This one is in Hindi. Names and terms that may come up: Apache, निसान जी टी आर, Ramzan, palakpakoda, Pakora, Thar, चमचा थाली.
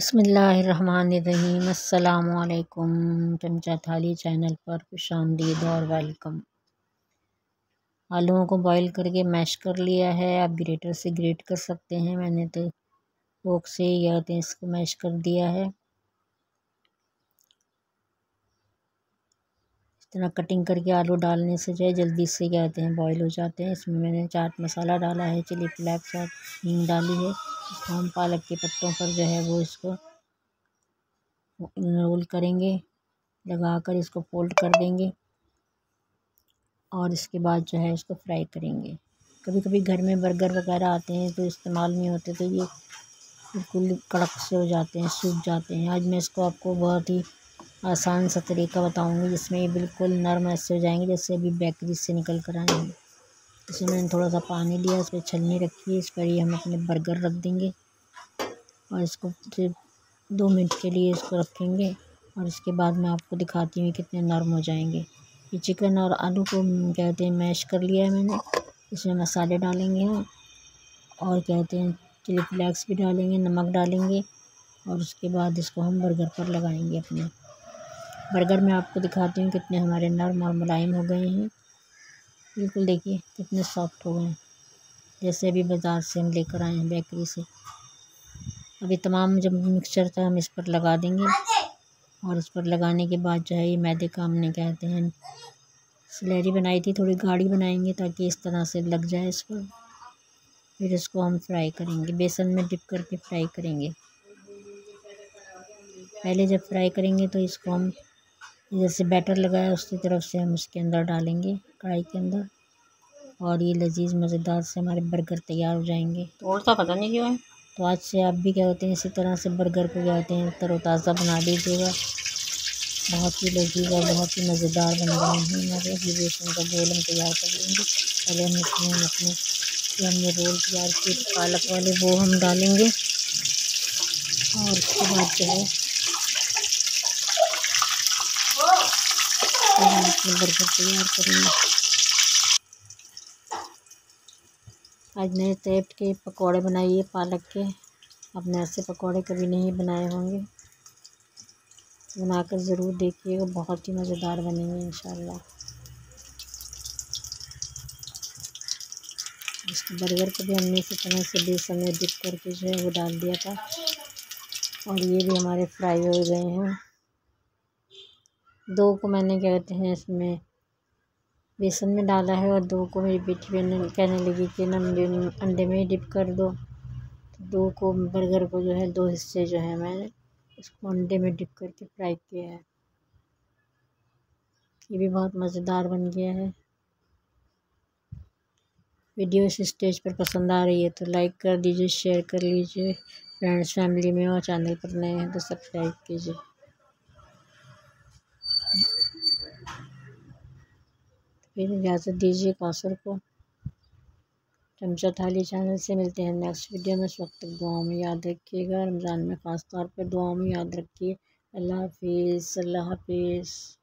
बिस्मिल्लाहिर्रहमानिर्रहीम। अस्सलामुअलैकुम। चमचा थाली चैनल पर खुश आमदीद और वेलकम। आलूओं को बॉईल करके मैश कर लिया है। आप ग्रेटर से ग्रेट कर सकते हैं, मैंने तो फोक से या तो इसको मैश कर दिया है। इस तरह कटिंग करके आलू डालने से जो है जल्दी से क्या होते हैं बॉईल हो जाते हैं। इसमें मैंने चाट मसाला डाला है, चिली फ्लैक्स और हींग डाली है। हम पालक के पत्तों पर जो है वो इसको रोल करेंगे, लगाकर इसको फोल्ड कर देंगे और इसके बाद जो है इसको फ्राई करेंगे। कभी कभी घर में बर्गर वगैरह आते हैं तो इस्तेमाल नहीं होते, तो ये बिल्कुल कड़क से हो जाते हैं, सूख जाते हैं। आज मैं इसको आपको बहुत ही आसान सा तरीका बताऊंगी जिसमें ये बिल्कुल नरम ऐसे हो जाएंगे जैसे अभी बेकरी से निकल कर आए हैं। इसमें मैंने थोड़ा सा पानी लिया, इस पर छलनी रखी है, इस पर ही हम अपने बर्गर रख देंगे और इसको सिर्फ 2 मिनट के लिए इसको रखेंगे और इसके बाद मैं आपको दिखाती हूँ कितने नरम हो जाएंगे। ये चिकन और आलू को क्या कहते हैं मैश कर लिया है मैंने। इसमें मसाले डालेंगे हम और क्या कहते हैं चिली फ्लैक्स भी डालेंगे, नमक डालेंगे और उसके बाद इसको हम बर्गर पर लगाएंगे। अपने बर्गर में आपको दिखाती हूँ कितने हमारे नरम और मुलायम हो गए हैं। बिल्कुल देखिए कितने सॉफ्ट हो गए हैं, जैसे अभी बाज़ार से हम लेकर आए हैं बेकरी से। अभी तमाम जब मिक्सचर था हम इस पर लगा देंगे और इस पर लगाने के बाद जो है ये मैदे का हमने कहते हैं स्लरी बनाई थी, थोड़ी गाढ़ी बनाएंगे ताकि इस तरह से लग जाए इस पर। फिर इसको हम फ्राई करेंगे, बेसन में डिप करके फ्राई करेंगे। पहले जब फ्राई करेंगे तो इसको हम जैसे बैटर लगाया उसकी तरफ से हम इसके अंदर डालेंगे कढ़ाई के अंदर और ये लजीज मज़ेदार से हमारे बर्गर तैयार हो जाएंगे। और सा पता नहीं क्यों है, तो आज से आप भी क्या होते हैं इसी तरह से बर्गर को क्या होते हैं तरोताज़ा बना दीजिएगा। बहुत ही लजीज और बहुत ही मज़ेदार बन रहे हैं हमारे। अभी बेसन का रोल हम तैयार कर लेंगे। पहले हम इसमें अपने हमने रोल तैयार किए पालक वाले वो हम डालेंगे और उसके बाद जो है बर्गर तैयार करेंगे। आज मैंने टेप के पकोड़े बनाए हैं पालक के। आपने ऐसे पकोड़े कभी नहीं बनाए होंगे, बनाकर ज़रूर देखिएगा, बहुत ही मज़ेदार बनेंगे इंशाल्लाह। इसके बर्गर को भी हमने इसी तरह से बेसन में डिप करके जो है वो डाल दिया था और ये भी हमारे फ्राई हो गए हैं। दो को मैंने कहते हैं इसमें बेसन में डाला है और दो को मेरी बेटी बहन कहने लगी कि अंडे में ही डिप कर दो, तो दो को बर्गर को जो है 2 हिस्से जो है मैंने इसको अंडे में डिप करके फ्राई किया है। ये भी बहुत मज़ेदार बन गया है। वीडियो इस स्टेज पर पसंद आ रही है तो लाइक कर दीजिए, शेयर कर लीजिए फ्रेंड्स फैमिली में, और चैनल पर नए हैं तो सब्सक्राइब कीजिए। फिर इजाज़त दीजिए कौसर को। चमचा थाली चैनल से मिलते हैं नेक्स्ट वीडियो में। इस वक्त तक दुआओं में याद रखिएगा, रमज़ान में ख़ास तौर पर दुआओं में याद रखिए। अल्लाह हाफिज़।